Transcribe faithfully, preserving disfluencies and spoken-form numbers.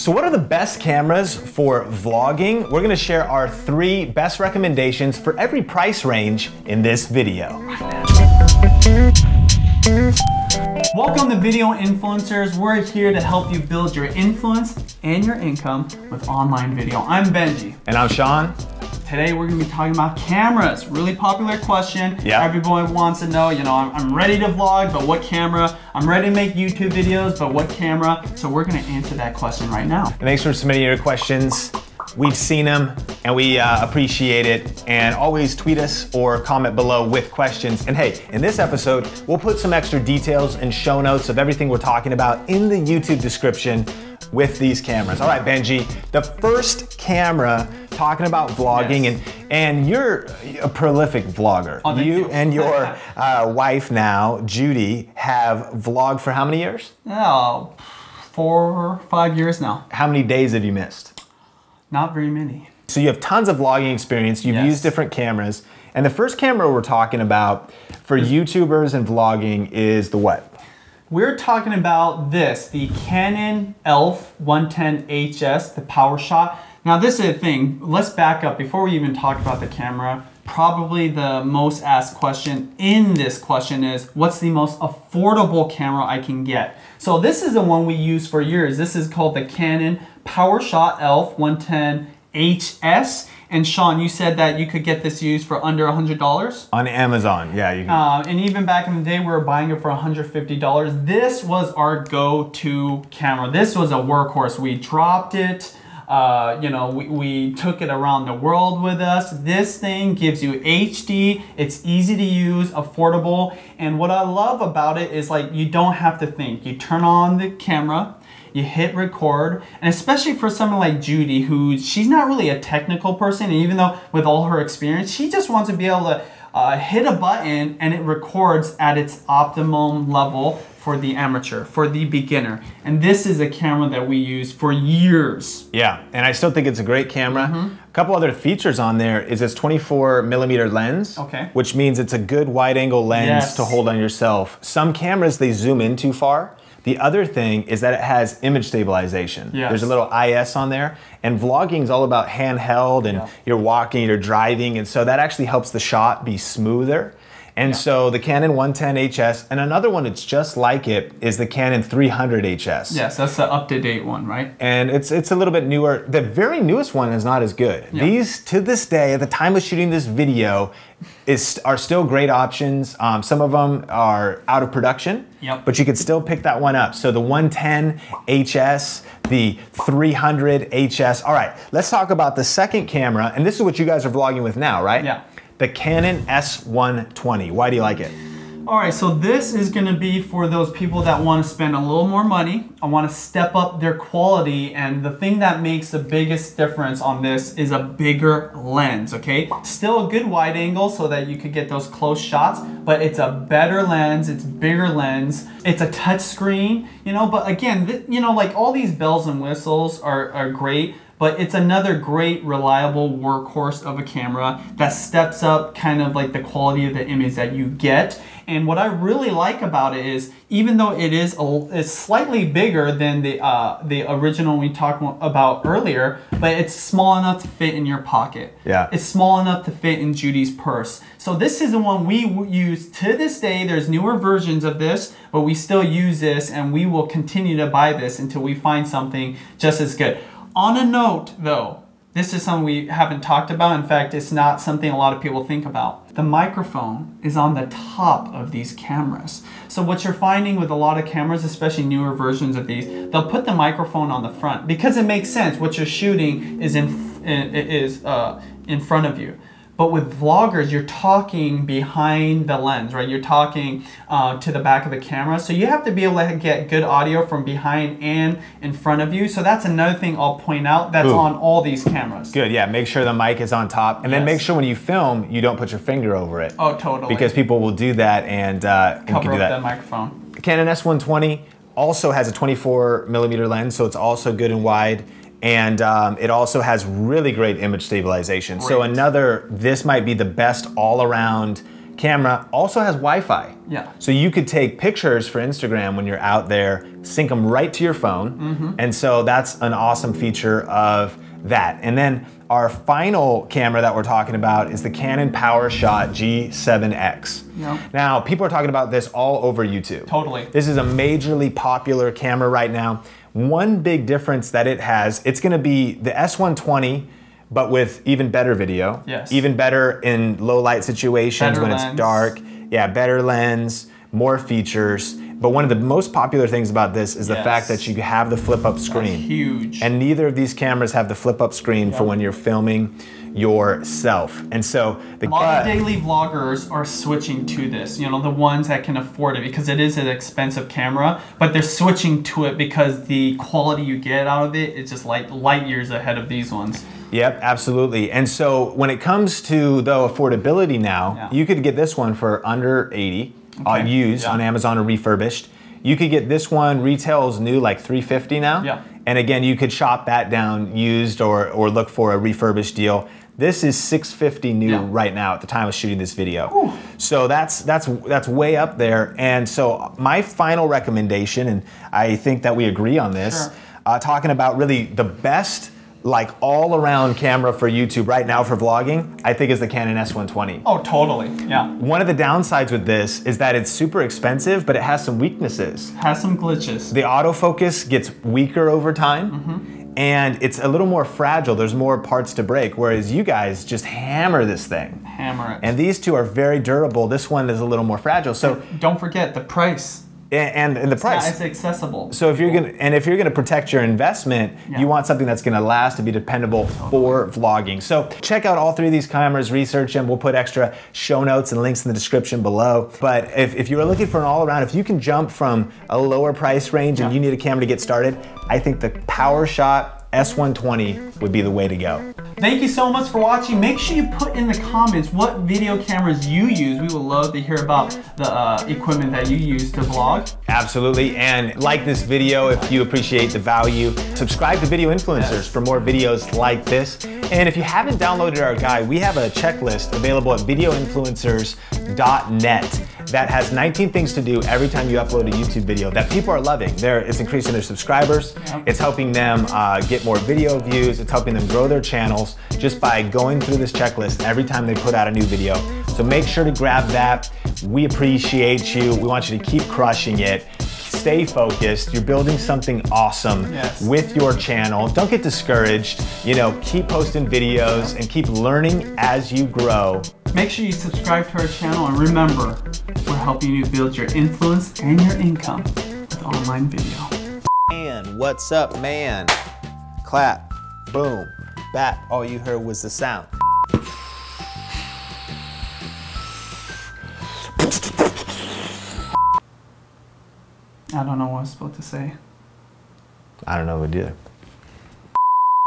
So what are the best cameras for vlogging? We're gonna share our three best recommendations for every price range in this video. Welcome to Video Influencers. We're here to help you build your influence and your income with online video. I'm Benji. And I'm Sean. Today we're gonna be talking about cameras. Really popular question. Yeah. Everyone wants to know, you know, I'm, I'm ready to vlog, but what camera? I'm ready to make YouTube videos, but what camera? So we're gonna answer that question right now. And thanks for submitting your questions. We've seen them and we uh, appreciate it. And always tweet us or comment below with questions. And hey, in this episode, we'll put some extra details and show notes of everything we're talking about in the YouTube description with these cameras. All right, Benji, the first camera talking about vlogging, yes. and and you're a prolific vlogger. Oh, you, you and your uh, wife now, Judy, have vlogged for how many years? Oh, four or five years now. How many days have you missed? Not very many. So you have tons of vlogging experience. You've yes. used different cameras. And the first camera we're talking about for YouTubers and vlogging is the what? We're talking about this, the Canon E L P H one ten H S, the PowerShot. Now this is a thing, let's back up before we even talk about the camera. Probably the most asked question in this question is, what's the most affordable camera I can get? So this is the one we used for years. This is called the Canon PowerShot E L P H one ten H S. And Sean, you said that you could get this used for under one hundred dollars? On Amazon, yeah. You can. Uh, and even back in the day, we were buying it for one hundred fifty dollars. This was our go-to camera. This was a workhorse. We dropped it. Uh, you know, we, we took it around the world with us. This thing gives you H D, it's easy to use, affordable, and what I love about it is like you don't have to think. You turn on the camera, you hit record, and especially for someone like Judy, who she's not really a technical person, and even though with all her experience, she just wants to be able to uh, hit a button and it records at its optimum level for the amateur, for the beginner. And this is a camera that we used for years. Yeah, and I still think it's a great camera. Mm-hmm. A couple other features on there is this twenty-four millimeter lens, okay. which means it's a good wide angle lens yes. to hold on yourself. Some cameras, they zoom in too far. The other thing is that it has image stabilization. Yes. There's a little I S on there, and vlogging is all about handheld, and yeah. you're walking, you're driving, and so that actually helps the shot be smoother. And yeah. so the Canon one ten H S, and another one that's just like it is the Canon three hundred H S. Yes, that's the up-to-date one, right? And it's it's a little bit newer. The very newest one is not as good. Yeah. These, to this day, at the time of shooting this video, is are still great options. Um, some of them are out of production, yep. but you could still pick that one up. So the one ten H S, the three hundred H S. All right, let's talk about the second camera, and this is what you guys are vlogging with now, right? Yeah. The Canon S one twenty. Why do you like it? All right, so this is gonna be for those people that wanna spend a little more money, I wanna step up their quality, and the thing that makes the biggest difference on this is a bigger lens, okay? Still a good wide angle so that you could get those close shots, but it's a better lens, it's bigger lens, it's a touch screen, you know, but again, you know, like all these bells and whistles are, are great, but it's another great, reliable workhorse of a camera that steps up kind of like the quality of the image that you get. And what I really like about it is, even though it is a, it's slightly bigger than the uh, the original we talked about earlier, but it's small enough to fit in your pocket. Yeah. It's small enough to fit in Judy's purse. So this is the one we use to this day. There's newer versions of this, but we still use this, and we will continue to buy this until we find something just as good. On a note though, this is something we haven't talked about. In fact, it's not something a lot of people think about. The microphone is on the top of these cameras. So what you're finding with a lot of cameras, especially newer versions of these, they'll put the microphone on the front because it makes sense. What you're shooting is in, is, uh, in front of you. But with vloggers, you're talking behind the lens, right? You're talking uh, to the back of the camera. So you have to be able to get good audio from behind and in front of you. So that's another thing I'll point out that's Ooh. on all these cameras. Good, yeah, make sure the mic is on top. And yes. then make sure when you film, you don't put your finger over it. Oh, totally. Because people will do that and, uh, and cover can do that. Cover up the microphone. Canon S one twenty also has a twenty-four millimeter lens, so it's also good and wide. And um, it also has really great image stabilization. Great. So another, this might be the best all-around camera also has Wi-Fi. Yeah. So you could take pictures for Instagram when you're out there, sync them right to your phone. Mm-hmm. And so that's an awesome feature of that. And then our final camera that we're talking about is the Canon PowerShot G seven X. Yeah. Now, people are talking about this all over YouTube. Totally. This is a majorly popular camera right now. One big difference that it has, it's gonna be the S one twenty, but with even better video. Yes. Even better in low light situations, better when lens. It's dark. Yeah, better lens, more features. But one of the most popular things about this is yes. the fact that you have the flip up screen. That's huge. And neither of these cameras have the flip up screen yep. for when you're filming yourself. And so the a lot of daily vloggers are switching to this, you know, the ones that can afford it, because it is an expensive camera, but they're switching to it because the quality you get out of it is just like light years ahead of these ones. Yep, absolutely. And so when it comes to, though, affordability now, yeah. you could get this one for under eighty dollars okay. uh, used yeah. on Amazon or refurbished. You could get this one, retails new like three fifty now. Yeah. And again, you could shop that down used or, or look for a refurbished deal. This is six fifty new yeah. right now at the time of shooting this video. Ooh. So that's, that's, that's way up there. And so my final recommendation, and I think that we agree on this, sure. uh, talking about really the best like all around camera for YouTube right now for vlogging, I think is the Canon S one twenty. Oh, totally, yeah. One of the downsides with this is that it's super expensive, but it has some weaknesses. Has some glitches. The autofocus gets weaker over time, mm-hmm. and it's a little more fragile. There's more parts to break, whereas you guys just hammer this thing. Hammer it. And these two are very durable. This one is a little more fragile, so. And don't forget the price. And, and the it's price. Not, it's accessible. So if you're gonna and if you're gonna protect your investment, yeah. you want something that's gonna last and be dependable for vlogging. So check out all three of these cameras, research them. We'll put extra show notes and links in the description below. But if, if you're looking for an all-around, if you can jump from a lower price range yeah. and you need a camera to get started, I think the PowerShot S one twenty would be the way to go. Thank you so much for watching. Make sure you put in the comments what video cameras you use. We would love to hear about the uh, equipment that you use to vlog. Absolutely, and like this video if you appreciate the value. Subscribe to Video Influencers yes. for more videos like this. And if you haven't downloaded our guide, we have a checklist available at video influencers dot net that has nineteen things to do every time you upload a YouTube video that people are loving. They're, it's increasing their subscribers, yep. it's helping them uh, get more video views, it's helping them grow their channels just by going through this checklist every time they put out a new video. So make sure to grab that. We appreciate you. We want you to keep crushing it. Stay focused. You're building something awesome yes. with your channel. Don't get discouraged. You know, keep posting videos and keep learning as you grow. Make sure you subscribe to our channel, and remember, we're helping you build your influence and your income with online video. And what's up, man? Clap, boom, bat. All you heard was the sound. I don't know what I was supposed to say. I don't know what I did.